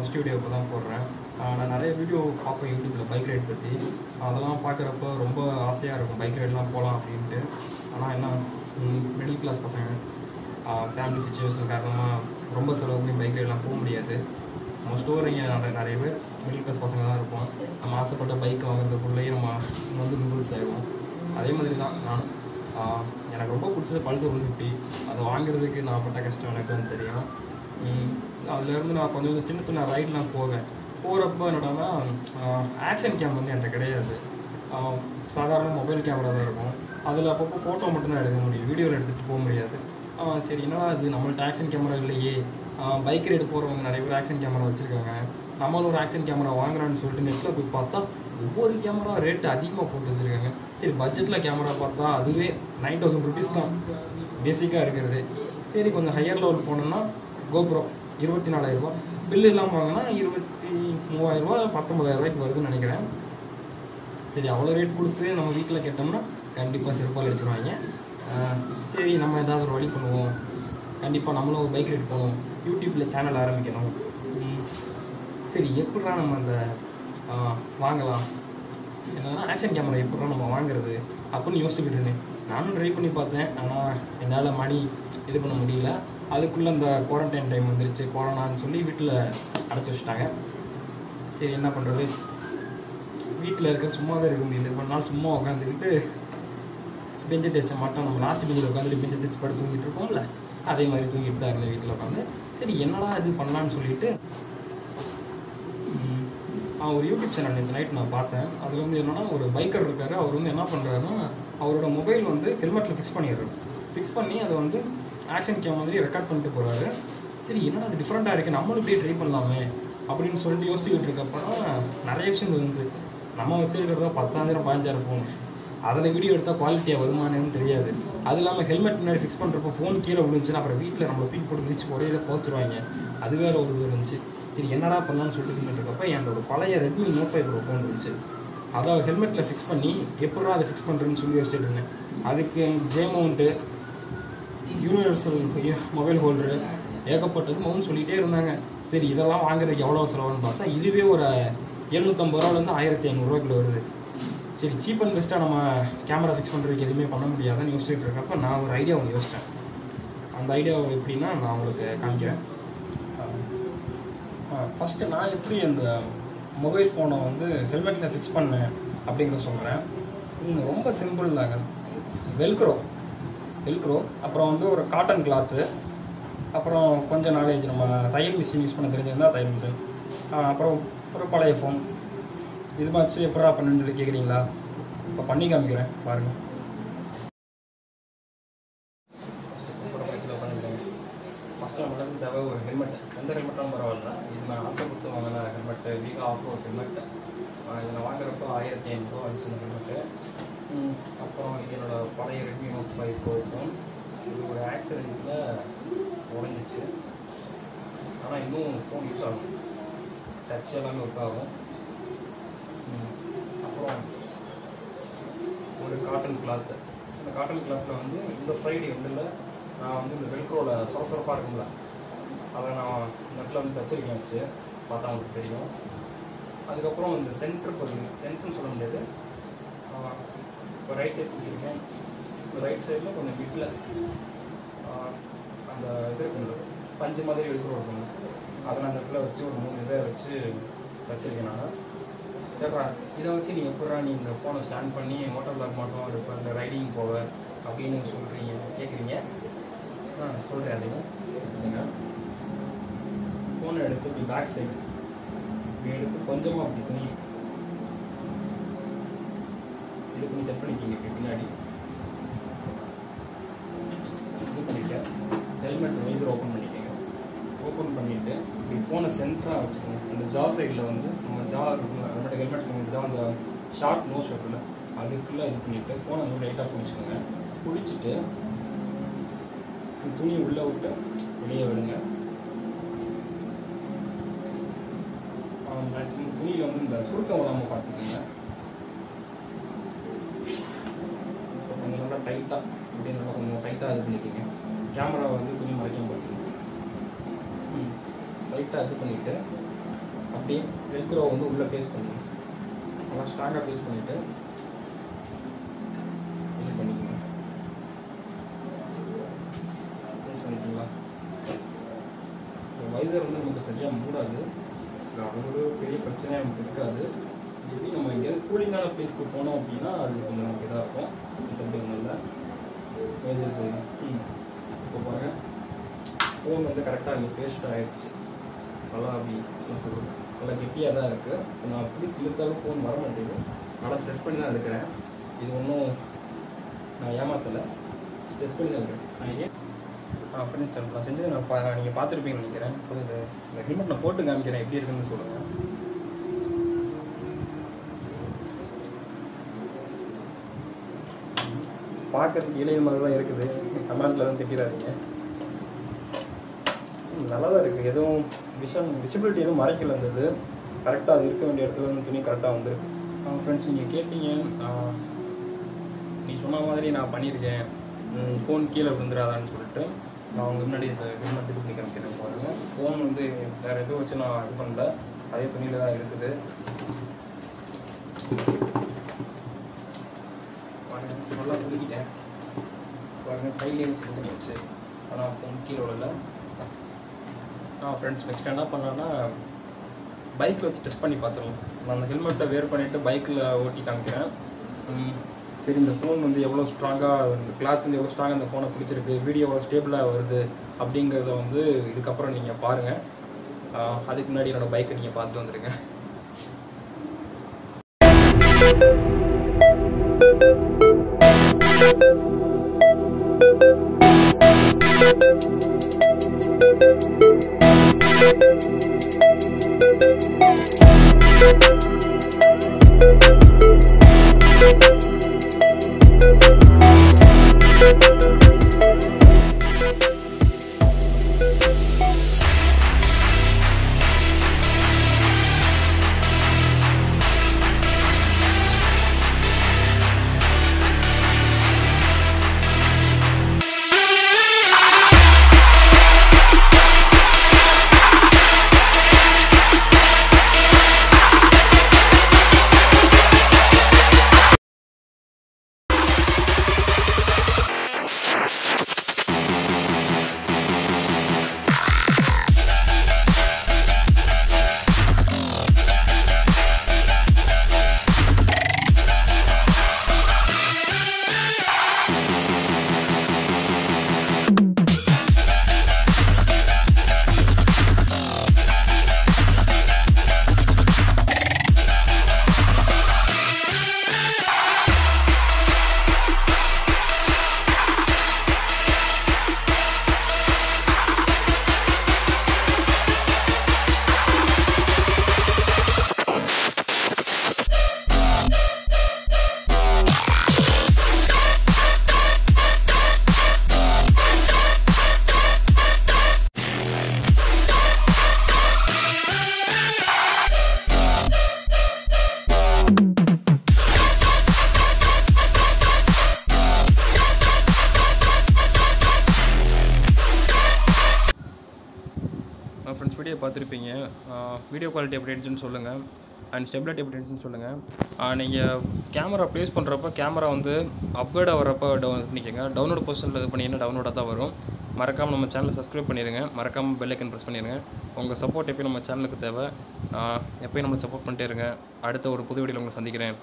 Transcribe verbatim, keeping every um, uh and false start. first video நான் நிறைய video பார்ப்பேன் யூடியூப்ல பைக் ரைட் பத்தி. அதெல்லாம் பார்க்குறப்ப ரொம்ப ஆசையாக இருக்கும் பைக் ரைட்லாம் போகலாம் அப்படின்ட்டு. ஆனால் என்ன மிடில் கிளாஸ் பசங்க ஃபேமிலி சுச்சுவேஷன் காரணமாக ரொம்ப செலவுக்கு பைக் ரைட்லாம் போக முடியாது. மோஸ்ட் ஓவர் இங்கே நிறைய பேர் மிடில் கிளாஸ் பசங்க தான் இருப்போம். நம்ம ஆசைப்பட்ட பைக் வாங்குறதுக்குள்ளேயே நம்ம வந்து நூல்ஸ் ஆகிடுவோம். அதே மாதிரி தான் நான் எனக்கு ரொம்ப பிடிச்சது பல்சர் ஒன் ஃபிஃப்டி. அதை வாங்குறதுக்கு நான் பட்ட கஷ்டம் எனக்கு வந்து தெரியும். அதுலேருந்து நான் கொஞ்சம் சின்ன சின்ன ரைட்லாம் போவேன். போகிறப்போ என்னடானா ஆக்ஷன் கேம் வந்து என்கிட்ட கிடையாது. சாதாரண மொபைல் கேமரா தான் இருக்கும். அதில் அப்பப்போ ஃபோட்டோ மட்டும்தான் எடுக்க முடியும், வீடியோவில் எடுத்துகிட்டு போக முடியாது. சரி என்னன்னா அது நம்மள்ட்ட ஆக்ஷன் கேமரா இல்லையே, பைக் ரைடு போகிறவங்க நிறைய பேர் ஆக்ஷன் கேமரா வச்சுருக்காங்க, நம்மளும் ஒரு ஆக்ஷன் கேமரா வாங்குறான்னு சொல்லிட்டு நெட்டில் போய் பார்த்தா ஒவ்வொரு கேமரா ரேட்டு அதிகமாக போட்டு வச்சுருக்காங்க. சரி பட்ஜெட்டில் கேமரா பார்த்தா அதுவே நைன் தௌசண்ட் ருபீஸ் தான் பேசிக்காக இருக்கிறது. சரி கொஞ்சம் ஹையர் லெவல் போனோம்னா கோப்ரோ இருபத்தி நாலாயிரரூபா பில்லு இல்லாமல் வாங்கினா இருபத்தி மூவாயிரரூபா பத்தொம்பதாயிரரூபாய்க்கு வருதுன்னு நினைக்கிறேன். சரி அவ்வளோ ரேட் கொடுத்து நம்ம வீட்டில் கேட்டோம்னா கண்டிப்பாக சிறப்பாக அடிச்சிருவாங்க. சரி நம்ம ஏதாவது ஒரு வழி பண்ணுவோம், கண்டிப்பாக நம்மளும் ஒரு பைக் ரைட் போகணும், யூடியூப்பில் சேனல் ஆரம்பிக்கணும். சரி எப்படா நம்ம அந்த வாங்கலாம், என்னன்னா ஆக்ஷன் கேமரா எப்படா நம்ம வாங்குறது அப்படின்னு யோசிச்சுக்கிட்டு இருந்தேன். நானும் ட்ரை பண்ணி பார்த்தேன், ஆனால் என்னால் மணி இது பண்ண முடியல. அதுக்குள்ளே அந்த குவாரண்டைன் டைம் வந்துருச்சு, கொரோனான்னு சொல்லி வீட்டில் அடைச்சி வச்சுட்டாங்க. சரி என்ன பண்ணுறது, வீட்டில் இருக்க சும்மா தான் இருக்க முடியல. ஒரு நாள் சும்மா உட்காந்துக்கிட்டு பெஞ்சை தேய்ச்ச மாட்டோம், நம்ம லாஸ்ட் பெஞ்சில் உட்காந்துட்டு பெஞ்சை தேய்ச்சி படுத்து தூங்கிட்டு இருக்கோம்ல, அதே மாதிரி தூங்கிட்டு தான் இருந்தேன் வீட்டில் உட்காந்து. சரி என்னடா இது பண்ணலான்னு சொல்லிட்டு ஒரு யூடியூப் சேனல் நேற்று நைட் நான் பார்த்தேன். அதில் வந்து என்னென்னா ஒரு பைக்கர் இருக்கார். அவர் வந்து என்ன பண்ணுறாருன்னா அவரோட மொபைல் வந்து ஹெல்மெட்டில் ஃபிக்ஸ் பண்ணிடுறாரு. ஃபிக்ஸ் பண்ணி அதை வந்து ஆக்ஷன் கேம் மாதிரி ரெக்கார்ட் பண்ணிட்டு போகிறாரு. சரி என்னடா அது டிஃப்ரெண்ட்டாக இருக்குது, நம்மளும் இப்படியே ட்ரை பண்ணலாமே அப்படின்னு சொல்லிட்டு யோசிச்சுக்கிட்டு இருக்கப்பறம் நிறைய விஷயம் இருந்துச்சு. நம்ம வச்சுருக்கிறதா பத்தாயிரம் பதினஞ்சாயிரம் ஃபோன், அதில் வீடியோ எடுத்தால் குவாலிட்டியாக வருமானன்னு தெரியாது. அது இல்லாமல் ஹெல்மெட் முன்னாடி ஃபிக்ஸ் பண்ணுறப்போ ஃபோன் கீழே விழுந்துச்சுன்னா அப்புறம் வீட்டில் நம்மளை தூக்கி போட்டு விதிச்சு போட இதை போச்சுருவாங்க. அது வேறு ஒரு இது இருந்துச்சு. சரி என்னடா பண்ணலான்னு சொல்லிட்டு இருக்கப்போ என்னோட பழைய Redmi Note five Pro phone இருந்துச்சு. அதை ஹெல்மெட்டில் ஃபிக்ஸ் பண்ணி எப்படா அதை ஃபிக்ஸ் பண்ணுறேன்னு சொல்லி யோசிச்சுட்டு இருந்தேன். அதுக்கு J mount, universal mobile holder, ஏகப்பட்டது மவுண்ட் சொல்லிகிட்டே இருந்தாங்க. சரி இதெல்லாம் வாங்குறதுக்கு எவ்வளோ செலவுன்னு பார்த்தா இதுவே ஒரு எழுநூற்றம்பது ரூபாலேருந்து ஆயிரத்தி ஐநூறுரூவாக்குள்ள வருது. சரி சீப் அண்ட் பெஸ்ட்டாக நம்ம கேமரா ஃபிக்ஸ் பண்ணுறதுக்கு எதுவுமே பண்ண முடியாதுன்னு யோசிச்சுட்டு இருக்கப்போ நான் ஒரு ஐடியா ஒன்று யோசித்தேன். அந்த ஐடியா எப்படின்னா நான் உங்களுக்கு காமிக்கிறேன். ஃபஸ்ட்டு நான் எப்படி அந்த மொபைல் ஃபோனை வந்து ஹெல்மெட்டில் ஃபிக்ஸ் பண்ணேன் அப்படிங்கிறத சொல்கிறேன். ரொம்ப சிம்பிள் தாங்க. வெல்க்ரோ வெல்க்ரோ அப்புறம் வந்து ஒரு காட்டன் கிளாத்து, அப்புறம் கொஞ்சம் நாலேஜ் நம்ம தையல் மிஷின் யூஸ் பண்ண தெரிஞ்சிருந்தால் தையல் மிஷின், அப்புறம் ஒரு பழைய ஃபோன். இது மாதிரி எப்படா பண்ணுன்னு சொல்லி கேட்குறீங்களா, இப்போ பண்ணி காமிக்கிறேன் பாருங்கள். ஃபஸ்ட்டு நம்மளுக்கு தேவை ஒரு ஹெல்மெட். எந்த ஹெல்மெட்டாலும் பரவாயில்ல, இது நான் ஆசை கொடுத்து வாங்கின ஹெல்மெட்டு, வீக் ஆஃப் ஒரு ஹெல்மெட்டு. இதில் வாங்குறப்போ ஆயிரத்தி ஐநூறுரூவா வந்துச்சு இந்த ஹெல்மெட்டு. அப்புறம் என்னோடய பழைய Redmi Note five Pro phone, இது ஒரு ஆக்சிடெண்ட்டில் உடஞ்சிச்சு. ஆனால் இன்னும் ஃபோன் யூஸ் ஆகும், டச் எல்லாமே ஒர்க் ஆகும். அப்புறம் ஒரு காட்டன் கிளாத்து. அந்த காட்டன் கிளாத்தில் வந்து இந்த சைடு எண்டில் நான் வந்து இந்த வெல்க்ரோவில் சொரசொரப்பாக இருக்கும்ல, அதை நான் நெட்டில் வந்து தச்சிருக்கேன் வச்சு பார்த்தா உங்களுக்கு தெரியும். அதுக்கப்புறம் இந்த சென்ட்ரு பகுதி, சென்ட்ருன்னு சொல்ல முடியாது, இப்போ ரைட் சைட் பிடிச்சிருக்கேன். இப்போ ரைட் சைடில் கொஞ்சம் மிட்டில் அந்த இது இருக்குங்களது பஞ்சு மாதிரி வெல்க்ரோ இருக்கணும், அதை நான் நெட்டில் வச்சு ஒரு மூணு இதை வச்சு தச்சிருக்கேன் நான். சரிடா இதை வச்சு நீ எப்படா நீ இந்த ஃபோனை ஸ்டாண்ட் பண்ணி மோட்டர் வ்ளாக் மாட்டோம், இப்போ இந்த ரைடிங் போவ அப்படின்னு சொல்கிறீங்க கேட்குறீங்க. நான் சொல்கிறேன். அதையும் ஃபோனை எடுத்து இப்படி பேக் சைடு இப்படி எடுத்து கொஞ்சமாக அப்படி துணி இது கொஞ்சம் செட் பண்ணிக்கிங்க. இப்படி பின்னாடி இது பண்ணிக்க ஹெல்மெட் வைஸர் ஓப்பன் பண்ணிக்கோங்க. ஓப்பன் பண்ணிவிட்டு இப்படி ஃபோனை சென்டராக வச்சுக்கோங்க. அந்த ஜா சைடில் வந்து நம்ம ஜா இருக்குங்களா என்னோட ஹெல்மெட் கொஞ்சம் ஜா அந்த ஷார்ட் நோ ஷர்ட்டில் அதுக்குள்ளே இது பண்ணிவிட்டு ஃபோனை வந்து லைட்டாக பிடிச்சிக்கோங்க. பிடிச்சிட்டு துணி உள்ளே விட்டு வெளியே விடுங்க. துணியில் வந்து இந்த சுருக்கம் விடாமல் பார்த்துக்கோங்க. கொஞ்சம் நல்லா டைட்டாக இப்படி நல்லா கொஞ்சம் டைட்டாக இது பண்ணிக்கோங்க. கேமரா வந்து துணி மறைக்காம பார்த்துக்கோங்க. லைட்டாக இது பண்ணிவிட்டு அப்படி வெல்க்ரோ வந்து உள்ள பேஸ்ட் பண்ணுங்க. நல்லா ஸ்ட்ராங்கா பேஸ்ட் பண்ணிட்டு பேஸ்ட் பண்ணிக்கோங்க. பேஸ்ட் பண்ணிட்டீங்களா? வைசர் வந்து நமக்கு சரியா மூடாது. சில ஒரு பெரிய பிரச்சனையாக நமக்கு இருக்காது. எப்படி நம்ம எங்கேயாவது கூலிங்கான பிளேஸ்க்கு போனோம் அப்படின்னா அது கொஞ்சம் நமக்கு இதாக இருக்கும். மற்றபடி ஒன்றும் இல்லை. வைசர் போயிடும். ம் இப்போ பாருங்கள், ஃபோன் வந்து கரெக்டாக அங்கே பேஸ்ட் ஆகிடுச்சு. நல்லா அப்படின்னு சொல்லுவேன், நல்லா கெட்டியாக தான் இருக்குது. இப்போ நான் அப்படி இழுத்தாலும் ஃபோன் வர மாட்டேங்குது. நல்லா ஸ்ட்ரெஸ் பண்ணி தான் இருக்கிறேன். இது ஒன்றும் நான் ஏமாற்றலை, ஸ்ட்ரெஸ் பண்ணி தான் இருக்கிறேன். நான் ஆ ஃப்ரெண்ட்ஸ், நான் செஞ்சது நான் பா நீங்கள் பார்த்துருப்பீங்கன்னு நினைக்கிறேன். இப்போ இது இந்த ஹெல்மெட் நான் போட்டு காமிக்கிறேன், எப்படி இருக்குன்னு சொல்லுங்கள். பார்க்குறதுக்கு இளைய மாதிரி தான் இருக்குது. கமெண்ட்டில் தான் திட்டிடாதீங்க, நல்லா தான் இருக்குது. எதுவும் விஷன் விசிபிலிட்டி எதுவும் மறைக்கல இருந்தது. கரெக்டாக அது இருக்க வேண்டிய இடத்துல வந்து துணி கரெக்டாக வந்து ஃப்ரெண்ட்ஸ் நீங்கள் கேட்பீங்க, நீ சொன்ன மாதிரி நான் பண்ணியிருக்கேன், ஃபோன் கீழே விழுந்துடாதான்னு சொல்லிட்டு. நான் அவங்க முன்னாடி இந்த ஹெல்மெட் இது பண்ணி காமிக்கிறேன் பாருங்கள். ஃபோன் வந்து வேறு எதுவும் வச்சு நான் இது பண்ணல, அதே துணியில் தான் இருக்குது. நல்லா புரிஞ்சிட்டேன் பாருங்கள், சைட்லேயே வச்சு வச்சு ஆனால் ஃபோன் கீழே விடலை. ஆ ஃப்ரெண்ட்ஸ், நெக்ஸ்ட் என்ன பண்ணலான்னா பைக்கில் வச்சு டெஸ்ட் பண்ணி பார்த்துருவோம். நான் அந்த ஹெல்மெட்டை வேர் பண்ணிவிட்டு பைக்கில் ஓட்டி காமிக்கிறேன். சரி, இந்த ஃபோன் வந்து எவ்வளோ ஸ்ட்ராங்காக, இந்த கிளாத் வந்து எவ்வளோ ஸ்ட்ராங்காக இந்த ஃபோனை பிடிச்சிருக்கு, வீடியோ எவ்வளோ ஸ்டேபிளாக வருது அப்படிங்கிறத வந்து இதுக்கப்புறம் நீங்கள் பாருங்கள். அதுக்கு முன்னாடி என்னோடய பைக்கை நீங்கள் பார்த்துட்டு வந்துடுங்க. ஃப்ரெண்ட்ஸ், வீடியோ பார்த்துருப்பீங்க. வீடியோ குவாலிட்டி எப்படி இருந்துச்சுன்னு சொல்லுங்கள், அண்ட் ஸ்டெபிலிட்டி எப்படி இருந்துச்சுன்னு சொல்லுங்கள். நீங்கள் கேமரா ப்ளேஸ் பண்ணுறப்ப கேமரா வந்து அப்கிரேட் ஆகிறப்போ டவுன் பண்ணிக்கோங்க. டவுன்லோட் பொசிஷனில் இது பண்ணிங்கன்னா டவுன்லோடாக தான் வரும். மறக்காமல் நம்ம சேனலை சப்ஸ்கிரைப் பண்ணிடுங்க, மறக்காமல் பெல் ஐக்கன் ப்ரெஸ் பண்ணிடுங்க. உங்கள் சப்போர்ட் எப்போயும் நம்ம சேனலுக்கு தேவை. எப்போயும் நம்மளை சப்போர்ட் பண்ணிட்டே இருங்க. அடுத்த ஒரு புது வீடியோவில் உங்களை சந்திக்கிறேன்.